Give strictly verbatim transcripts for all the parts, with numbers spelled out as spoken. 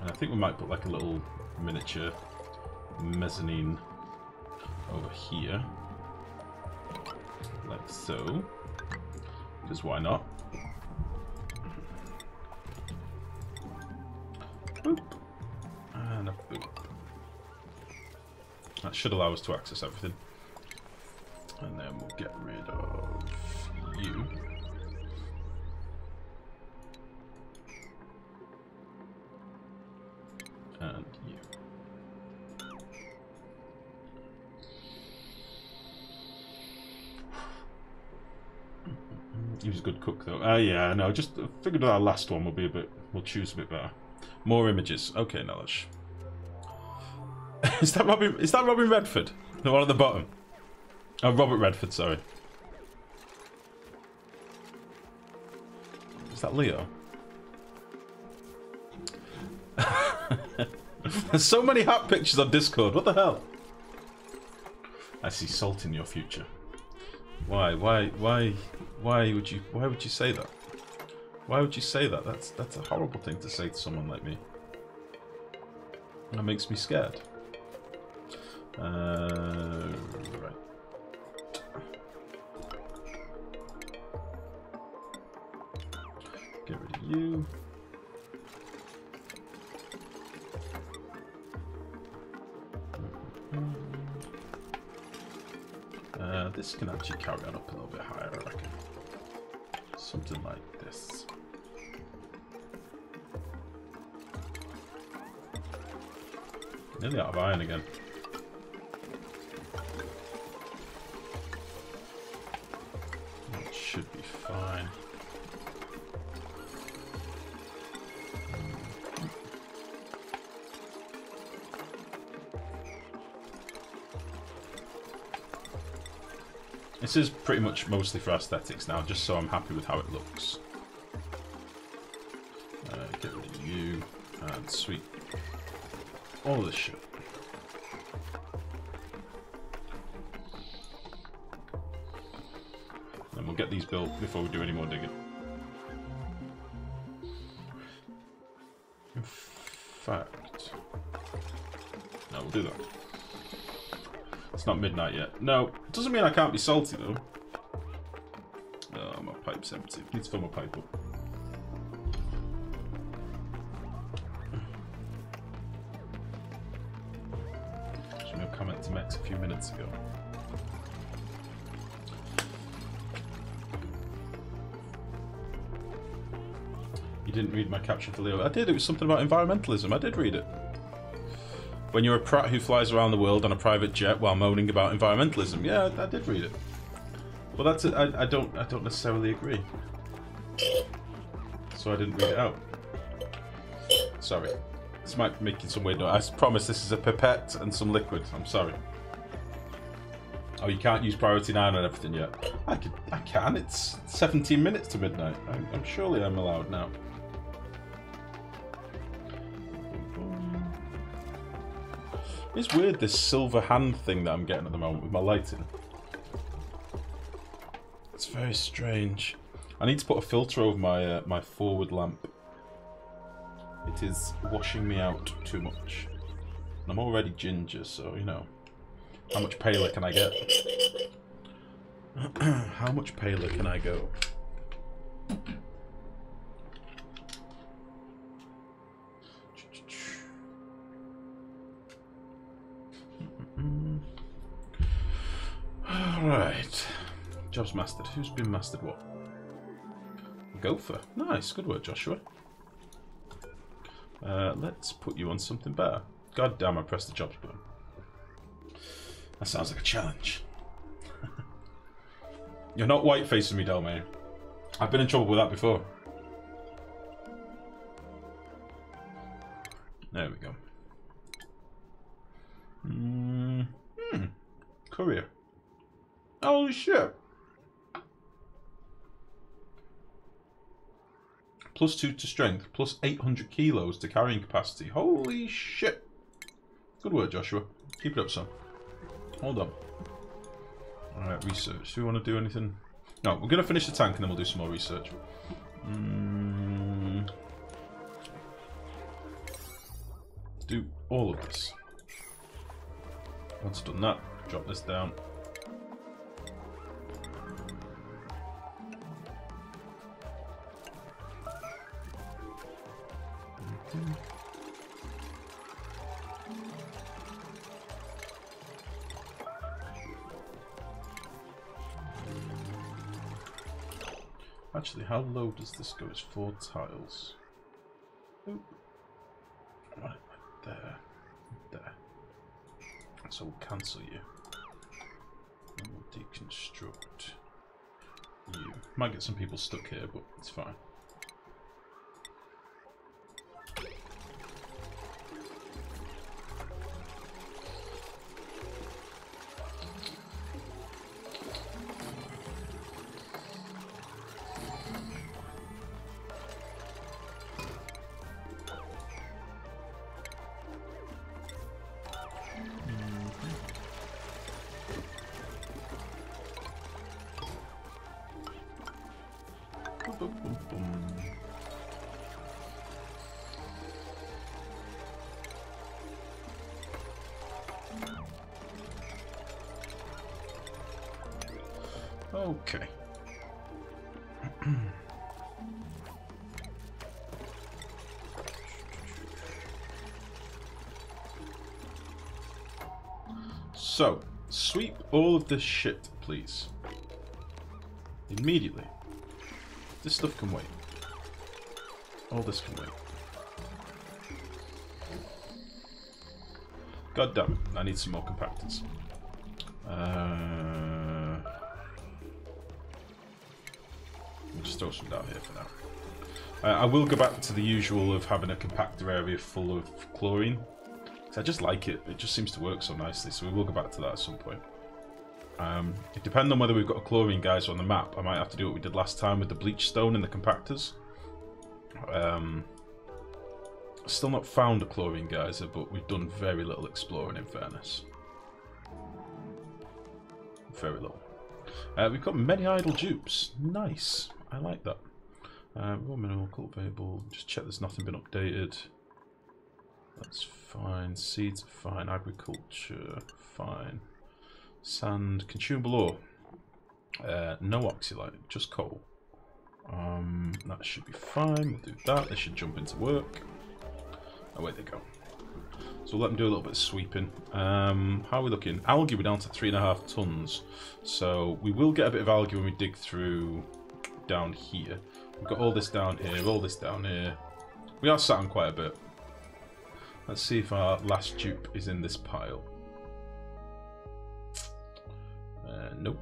And I think we might put like a little miniature mezzanine over here, like so, because why not? Boop. And a boop. That should allow us to access everything. And then we'll get rid of you. And you. He was a good cook though. Ah, uh, yeah, no, just figured our last one will be a bit, we'll choose a bit better. More images. Okay, knowledge. Is that Robin, is that Robin Redford? The one at the bottom. Oh, Robert Redford, sorry. Is that Leo? There's so many hat pictures on Discord. What the hell? I see salt in your future. Why? Why? Why? Why would you? Why would you say that? Why would you say that? That's that's a horrible thing to say to someone like me. That makes me scared. Uh, right. Get rid of you. Uh, this can actually carry on up a little bit higher, I reckon. Something like this. Nearly out of iron again. That should be fine. This is pretty much mostly for aesthetics now, just so I'm happy with how it looks. Uh, get rid of you, and sweet. All this shit. And we'll get these built before we do any more digging. In fact... No, we'll do that. It's not midnight yet. No, doesn't mean I can't be salty though. Oh, my pipe's empty. I need to fill my pipe up. Actually, no comment to Max a few minutes ago. You didn't read my caption for Leo. I did. It was something about environmentalism. I did read it. When you're a prat who flies around the world on a private jet while moaning about environmentalism, yeah, I, I did read it. Well, that's it. I, I don't, I don't necessarily agree, so I didn't read it out. Sorry, this might make you some weird noise. I promise this is a pipette and some liquid. I'm sorry. Oh, you can't use priority nine on everything yet. I can, I can. It's seventeen minutes to midnight. I'm, I'm surely I'm allowed now. It's weird, this silver hand thing that I'm getting at the moment with my lighting. It's very strange. I need to put a filter over my uh, my forward lamp. It is washing me out too much. And I'm already ginger, so you know. How much paler can I get? How much paler can I go? Alright, job's mastered. Who's been mastered what? Gopher. Nice, good work, Joshua. Uh, let's put you on something better. God damn, I pressed the jobs button. That sounds like a challenge. You're not white-facing me, Dalmene. I've been in trouble with that before. There we go. Hmm. Courier. Holy shit! Plus two to strength, plus eight hundred kilos to carrying capacity. Holy shit! Good work, Joshua. Keep it up, son. Hold on. Alright, research. Do we want to do anything? No, we're going to finish the tank and then we'll do some more research. Mm. do all of this. Once done that, drop this down. Actually, how low does this go? It's four tiles. Oop. Right, there. There. So we'll cancel you. And we'll deconstruct you. Might get some people stuck here, but it's fine. Okay. So, sweep all of this shit, please. Immediately. This stuff can wait. All this can wait. God damn it, I need some more compactors. Uh... Just throw some down here for now. Uh, I will go back to the usual of having a compactor area full of chlorine. Because I just like it. It just seems to work so nicely. So we will go back to that at some point. Um, it depends on whether we've got a chlorine geyser on the map. I might have to do what we did last time with the bleach stone and the compactors. Um, still not found a chlorine geyser, but we've done very little exploring in fairness. Very little. Uh, we've got many idle dupes. Nice. I like that. Uh, raw mineral, cultivable. Just check there's nothing been updated. That's fine. Seeds are fine. Agriculture, fine. Sand, consumable ore. Uh, no oxalite, just coal. Um, that should be fine. We'll do that. They should jump into work. Oh, wait, they go. So we'll let them do a little bit of sweeping. Um, how are we looking? Algae, we're down to three and a half tons. So we will get a bit of algae when we dig through... down here. We've got all this down here, all this down here. We are sat on quite a bit. Let's see if our last dupe is in this pile. Uh, nope.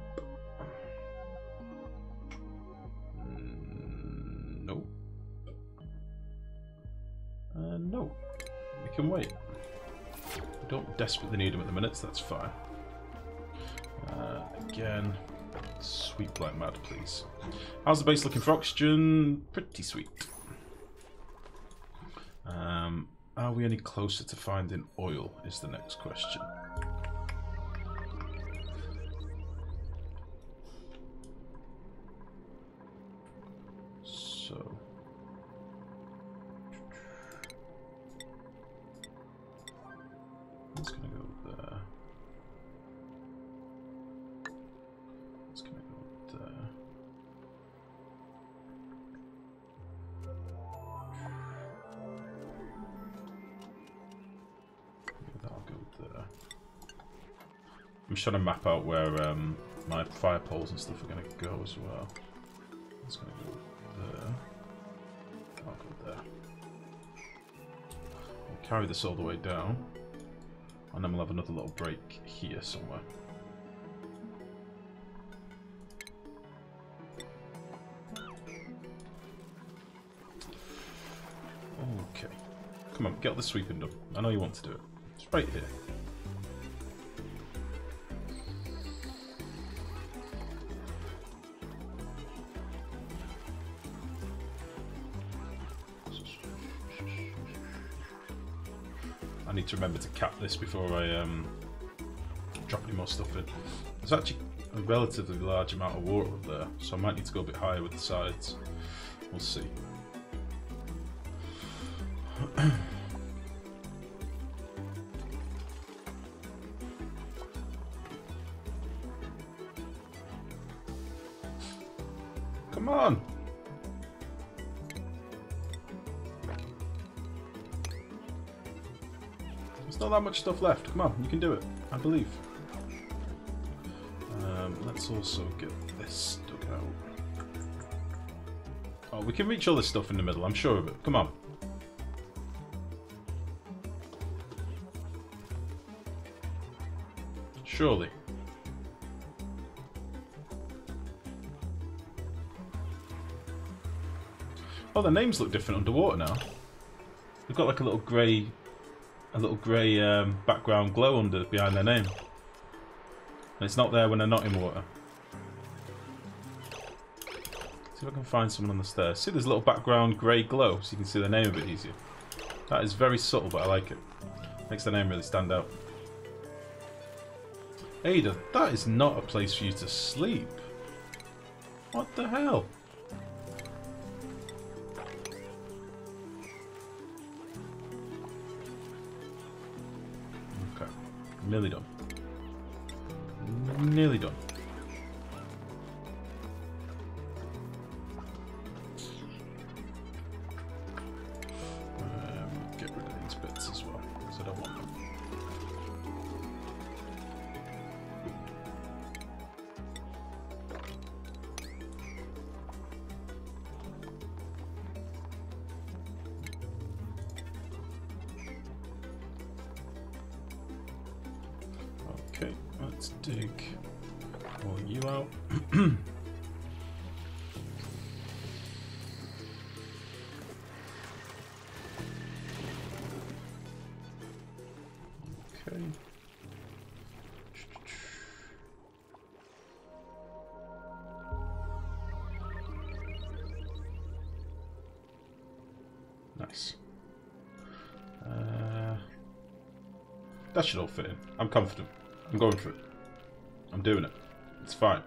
Mm, nope. Uh, no. We can wait. We don't desperately need them at the minute, so that's fine. Uh, again... Sweep like mad, please. How's the base looking for oxygen? Pretty sweet. Um, are we any closer to finding oil is the next question. So... That's gonna go there. I'm just trying to map out where um, my fire poles and stuff are going to go as well. It's going to go there. I'll go there. I'll carry this all the way down. And then we'll have another little break here somewhere. Okay. Come on, get all the sweeping done. I know you want to do it. It's right here. To remember to cap this before I um, drop any more stuff in. There's actually a relatively large amount of water up there, so I might need to go a bit higher with the sides. We'll see. Come on. There's not that much stuff left. Come on, you can do it. I believe. Um, let's also get this dug out. Oh, we can reach all this stuff in the middle. I'm sure of it. Come on. Surely. Oh, their names look different underwater now. They've got like a little grey, a little grey um, background glow under behind their name, and it's not there when they're not in water. See if I can find someone on the stairs. See, there's a little background grey glow, so you can see their name a bit easier. That is very subtle, but I like it. Makes their name really stand out. Ada, that is not a place for you to sleep. What the hell? Okay, nearly done. Nearly done. Um, get rid of these bits as well, because I don't want them. Let's dig all you out. Okay. Nice. Uh, that should all fit in. I'm confident. I'm going for it. I'm doing it. It's fine.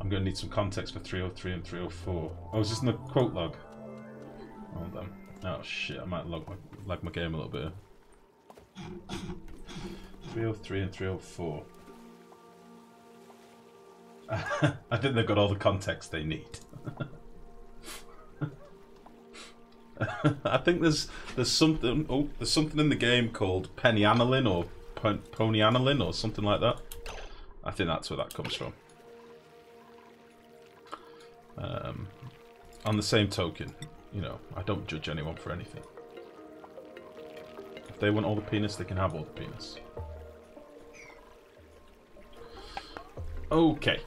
I'm going to need some context for three oh three and three oh four. Oh, is this in the quote log? Hold on. Oh shit, I might lag my, lag my game a little bit. three oh three and three oh four. I think they've got all the context they need. I think there's there's something oh there's something in the game called penny aniline or pon pony aniline or something like that. I think that's where that comes from. Um, on the same token, you know, I don't judge anyone for anything. If they want all the penis, they can have all the penis. Okay.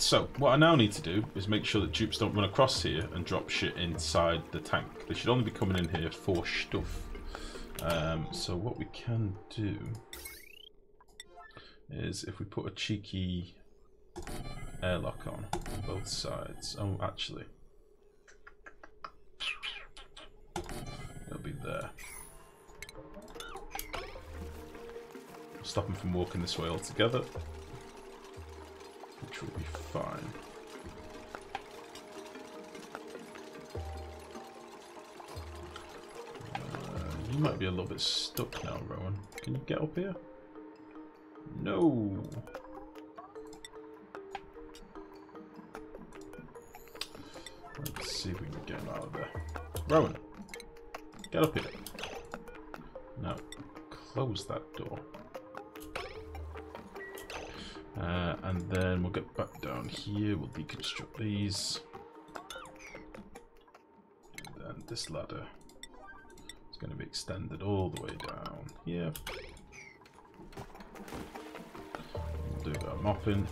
So, what I now need to do is make sure that dupes don't run across here and drop shit inside the tank. They should only be coming in here for stuff. Um, so what we can do is if we put a cheeky airlock on both sides. Oh, actually. It'll be there. Stop them from walking this way altogether. Which will be fine. Uh, you might be a little bit stuck now, Rowan. Can you get up here? No. Let's see if we can get him out of there. Rowan, get up here. Now, close that door. Uh, and then we'll get back down here, we'll deconstruct these. And then this ladder is going to be extended all the way down here. We'll do our mopping.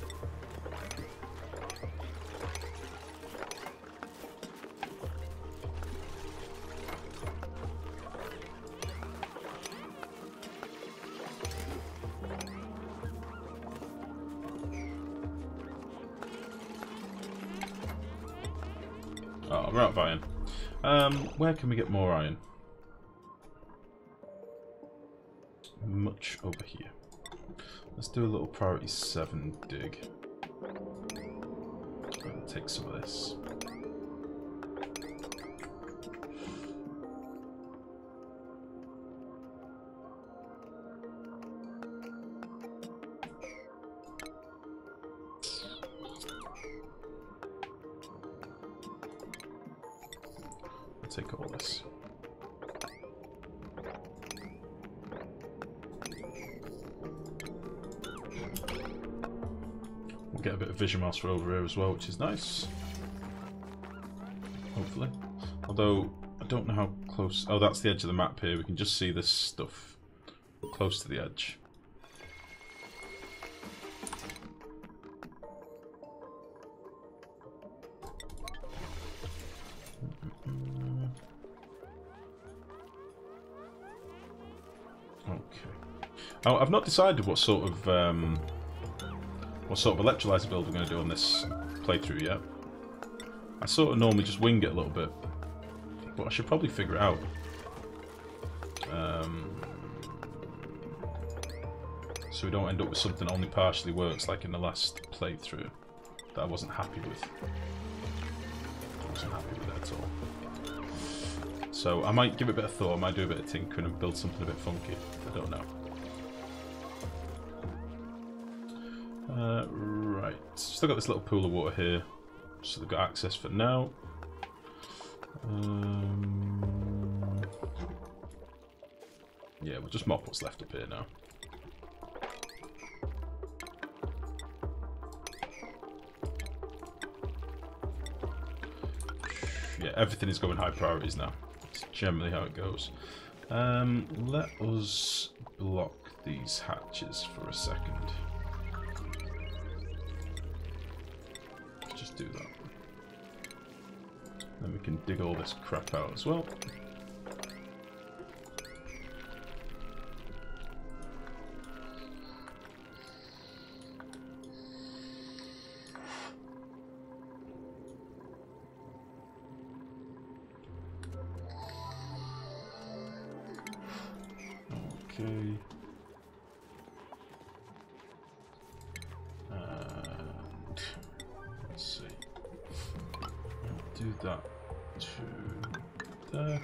Oh, we're out of iron. Um, where can we get more iron? Much over here. Let's do a little priority seven dig. I'll take some of this. take all this. We'll get a bit of vision master over here as well, which is nice. Hopefully. Although, I don't know how close... Oh, that's the edge of the map here. We can just see this stuff close to the edge. I've not decided what sort of um, what sort of electrolyzer build we're going to do on this playthrough yet. I sort of normally just wing it a little bit, but I should probably figure it out. Um, so we don't end up with something that only partially works, like in the last playthrough that I wasn't happy with. I wasn't happy with it at all. So I might give it a bit of thought. I might do a bit of tinkering and build something a bit funky. I don't know. Uh, right, still got this little pool of water here, so they've got access for now. Um, yeah, we'll just mop what's left up here now. Yeah, everything is going high priorities now. That's generally how it goes. Um, let us block these hatches for a second. Do that. Then we can dig all this crap out as well. Okay. That to there.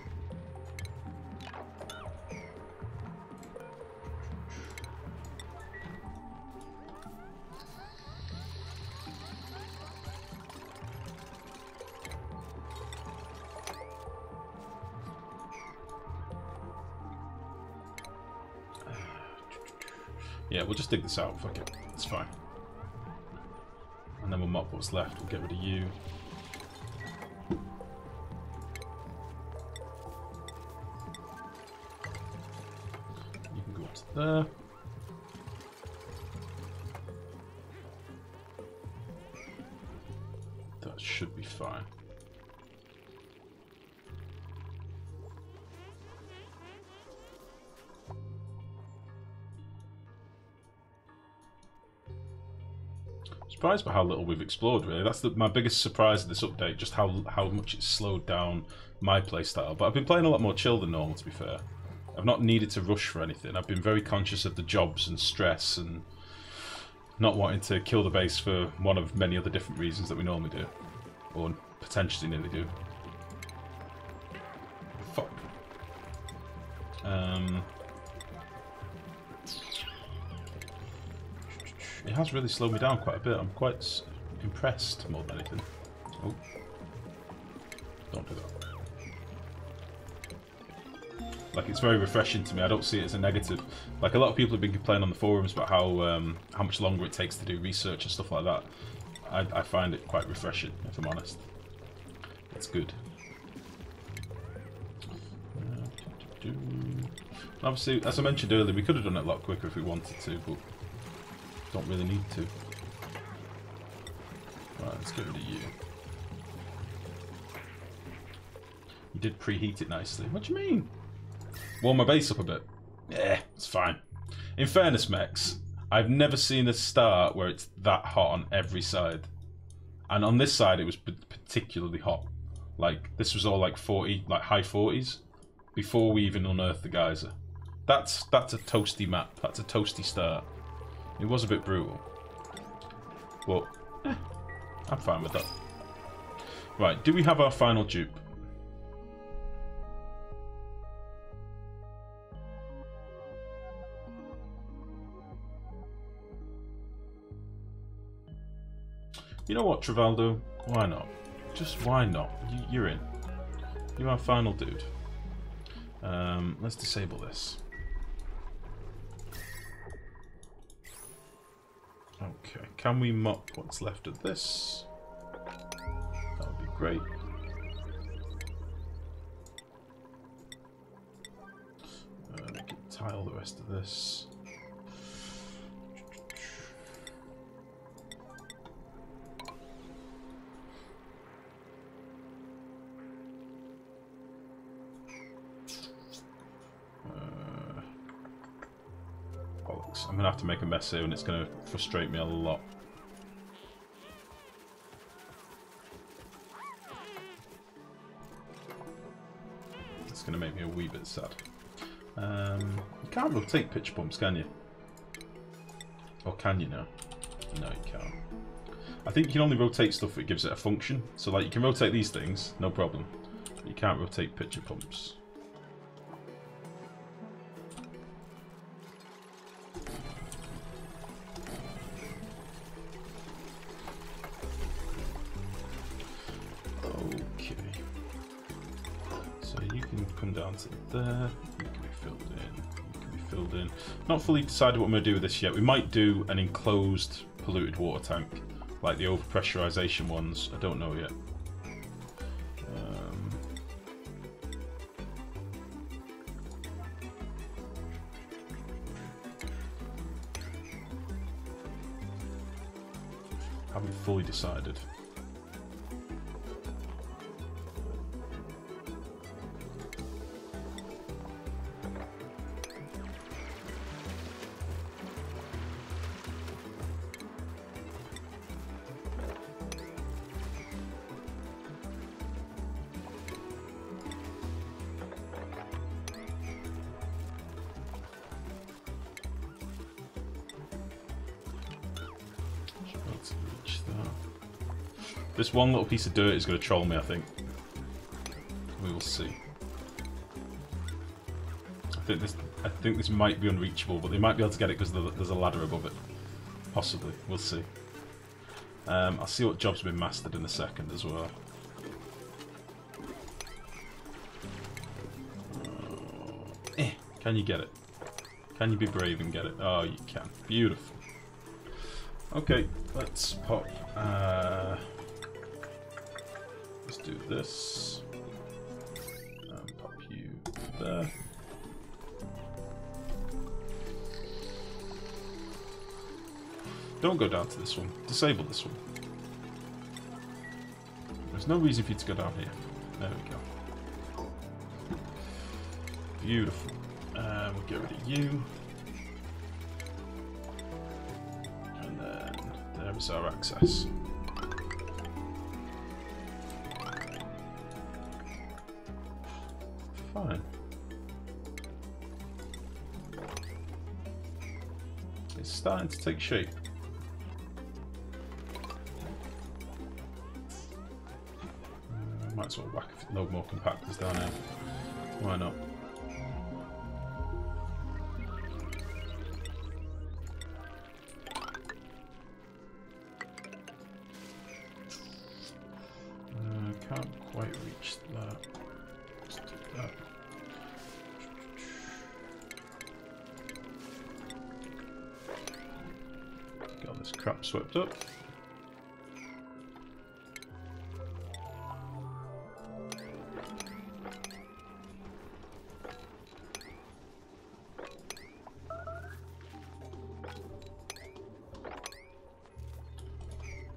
Yeah, we'll just dig this out. Fuck it. It's fine. And then we'll mop what's left. We'll get rid of you. There. That should be fine. Surprised by how little we've explored, really. That's the, my biggest surprise of this update, just how, how much it's slowed down my playstyle. But I've been playing a lot more chill than normal, to be fair. I've not needed to rush for anything. I've been very conscious of the jobs and stress and not wanting to kill the base for one of many other different reasons that we normally do. Or potentially nearly do. Fuck. Um, it has really slowed me down quite a bit. I'm quite impressed more than anything. Oh. Don't do that. Like, it's very refreshing to me. I don't see it as a negative. Like, a lot of people have been complaining on the forums about how um, how much longer it takes to do research and stuff like that. I, I find it quite refreshing, if I'm honest. It's good. Obviously, as I mentioned earlier, we could have done it a lot quicker if we wanted to, but don't really need to. Right, let's get rid of you. You did preheat it nicely. What do you mean? Warm my base up a bit. Yeah, it's fine. In fairness, Mex, I've never seen a start where it's that hot on every side. And on this side, it was particularly hot. Like, this was all like forty, like high forties, before we even unearthed the geyser. That's, that's a toasty map. That's a toasty start. It was a bit brutal. But, eh, I'm fine with that. Right, do we have our final dupe? You know what, Trevaldo? Why not? Just why not? You, you're in. You're our final dude. Um, let's disable this. Okay, can we mop what's left of this? That would be great. Uh, we can tile the rest of this. I'm going to have to make a mess here and it's going to frustrate me a lot. It's going to make me a wee bit sad. Um, you can't rotate pitch pumps, can you? Or can you now? No, you can't. I think you can only rotate stuff that gives it a function. So like, you can rotate these things, no problem. But you can't rotate pitcher pumps. There, you can be filled in, you can be filled in. Not fully decided what I'm going to do with this yet. We might do an enclosed polluted water tank, like the overpressurization ones. I don't know yet. Um, haven't fully decided. This one little piece of dirt is going to troll me, I think. We will see. I think this, I think this might be unreachable, but they might be able to get it because there's a ladder above it. Possibly. We'll see. Um, I'll see what job's been mastered in a second as well. Oh, eh, can you get it? Can you be brave and get it? Oh, you can. Beautiful. Okay, let's pop... Uh, let's do this. And pop you there. Don't go down to this one. Disable this one. There's no reason for you to go down here. There we go. Beautiful. Uh, we'll get rid of you. And then there is our access. Fine. It's starting to take shape. Uh, might as well whack a load more compactors down here. Why not? Swept up.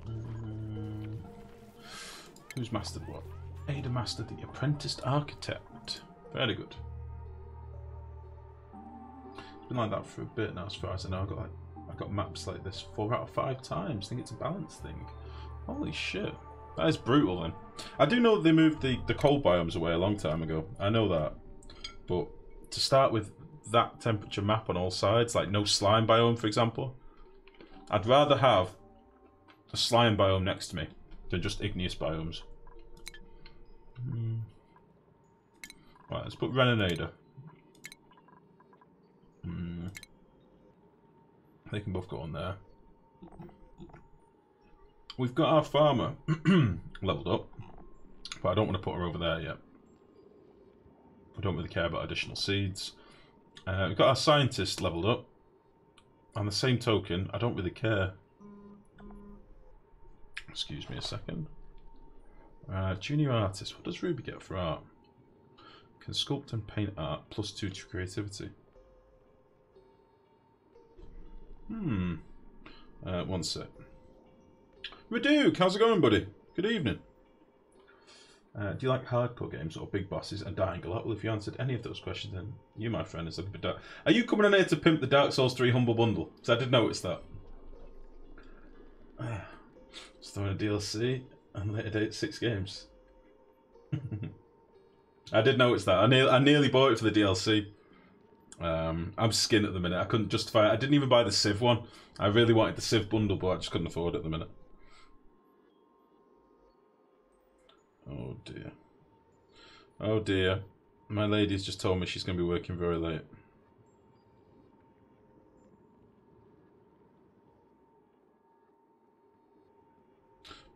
Um, who's mastered what? Ada mastered the apprenticed architect. Very good. It's been like that for a bit now, as far as I know. I've got like got maps like this four out of five times. I think it's a balance thing. Holy shit. That is brutal then. I do know they moved the, the coal biomes away a long time ago. I know that. But to start with that temperature map on all sides, like no slime biome for example, I'd rather have a slime biome next to me than just igneous biomes. Mm. Right, let's put Reninada. Hmm. They can both go on there. We've got our farmer leveled up, but I don't want to put her over there yet. We don't really care about additional seeds. Uh, we've got our scientist leveled up. On the same token, I don't really care. Excuse me a second. Uh, junior artist. What does Ruby get for art? Can sculpt and paint art, plus two to creativity. Hmm. Uh, one sec. Reduke, how's it going, buddy? Good evening. Uh, do you like hardcore games or big bosses and dying a lot? Well, if you answered any of those questions, then you, my friend, is looking for dark. Are you coming in here to pimp the Dark Souls three Humble Bundle? Because I did notice that. Uh, just throwing a D L C and later date six games. I did notice that. I, ne I nearly bought it for the D L C. Um, I'm skinned at the minute. I couldn't justify it. I didn't even buy the Civ one. I really wanted the Civ bundle, but I just couldn't afford it at the minute. Oh dear. Oh dear. My lady's just told me she's going to be working very late.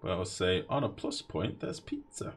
But I would say, on a plus point, there's pizza.